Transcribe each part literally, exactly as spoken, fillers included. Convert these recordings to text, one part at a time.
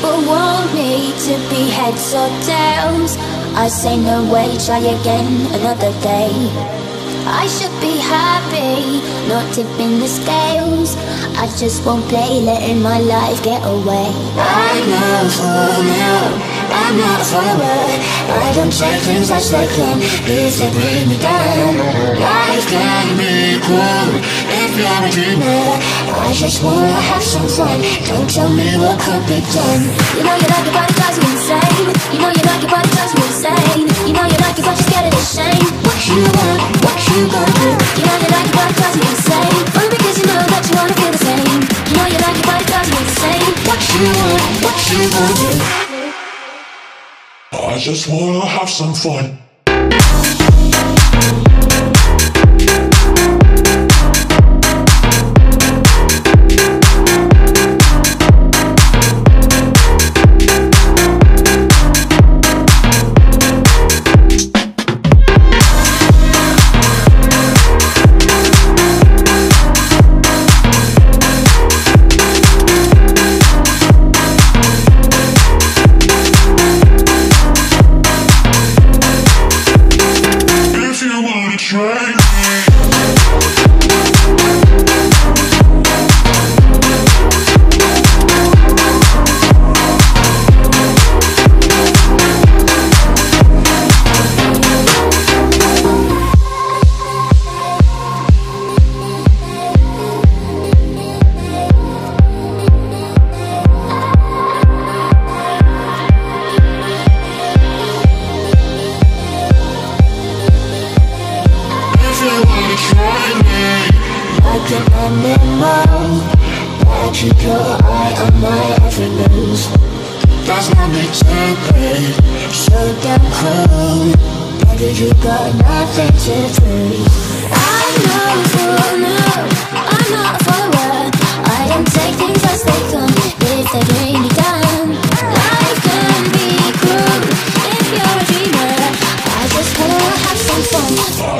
People want me to be heads or tails. I say no way, try again another day. I should be happy, not tipping the scales. I just won't play, letting my life get away. I'm not for now, I'm not forward. I don't take things as they come if they bring me down. Life can be cruel if you're a dreamer. I just wanna have some fun. Don't tell me what could be done. You know you like it, but it drives me insane. You know you like it, but it drives me insane. You know you like it, but you're scared of the shame. What you want, what you gonna do? You know you like it, but it drives me insane. Only because you know that you wanna feel the same. You know you like it, but it drives me insane. What you want, what you gonna do? I just wanna have some fun.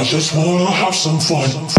I just wanna have some fun.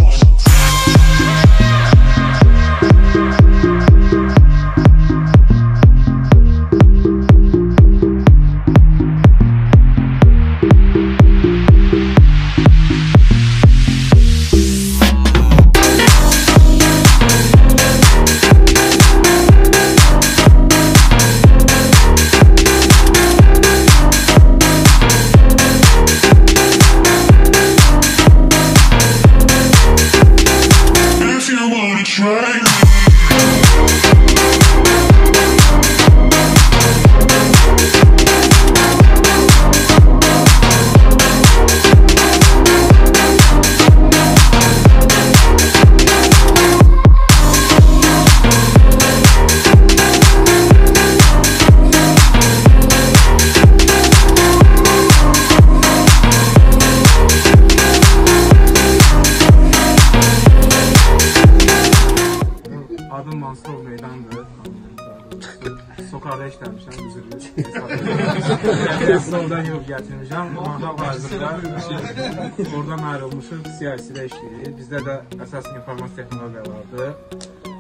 Oradan ayrılmışıq, C I C'də işləyirik. Bizdə də əsas informasiya texnologiya vardır.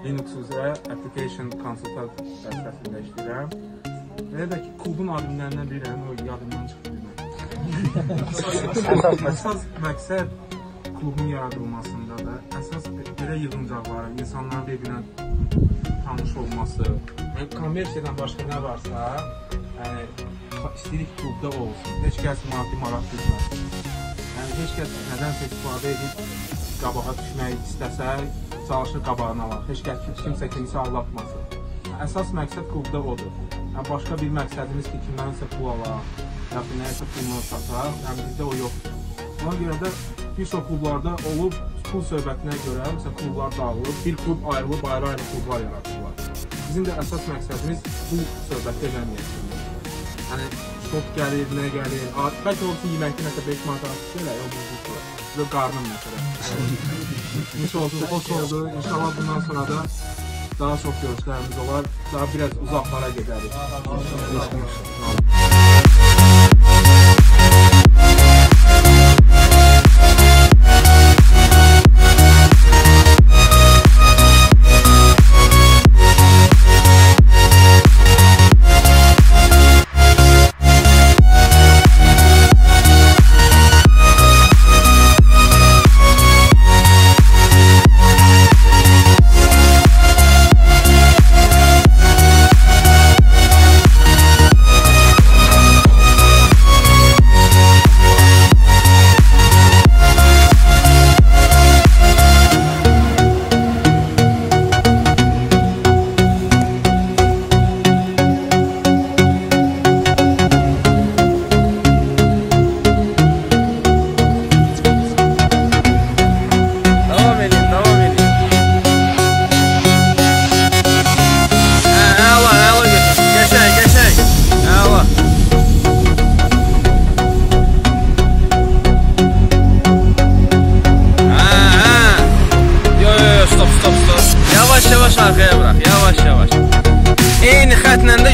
Linux üzrə Application Consultant dəstəsində işləyirəm. Belə də ki, klubun albümlərindən birini o yadımdan çıxdı. Əsas məqsəd klubun yaradılmasındadır. Əsas belə yığıncaqları, insanların bir-birinə tanış olması. Kommersiyadan başqa nə varsa, istilik klubda olsun. Heç kəs maddi maraq düşməsin. Heç kəs nədənsə istifadə edib qabağa düşmək istəsə, çalışır qabağına alaq. Heç kəs kimsə kimsə aldatmasın. Əsas məqsəd klubda odur. Başqa bir məqsədimiz ki, kimlərsə pul alaq, ya ki, nəyəsə pulunu sataq, bizdə o yoxdur. Ona görə də bir çox klublarda olub, pul söhbətinə görə, məsələn, klublar dağılıb, bir klub ayrılıb, ayrı-ayrı klublar yaradırlar. Bizim də əsas məqsədimiz bu söhbəti eləməyəcəkdir. Top gəlir, nə gəlir, bəlkə olsun yeməkdə nəsə beş manat artıq elə, yox, bu qutlar. Bu qarnım məsələ. Necə oldu, xoş oldu. İnşallah bundan sonra da daha çox görüşlərimiz olar. Daha biraz uzaqlara gedərik.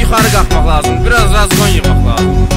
yukarı kalkmak lazım, biraz razgon yıkmak lazım.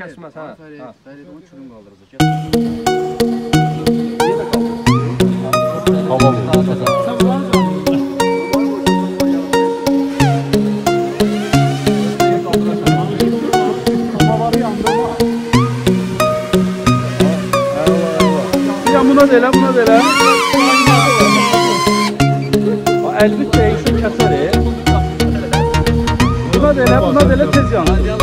Kesmez ha. Onu çürüm kaldıracak. Tamam. Tamam. Buna da elə, buna da elə. Elbette işin kəsəri. Buna da elə, buna da elə tez yanır.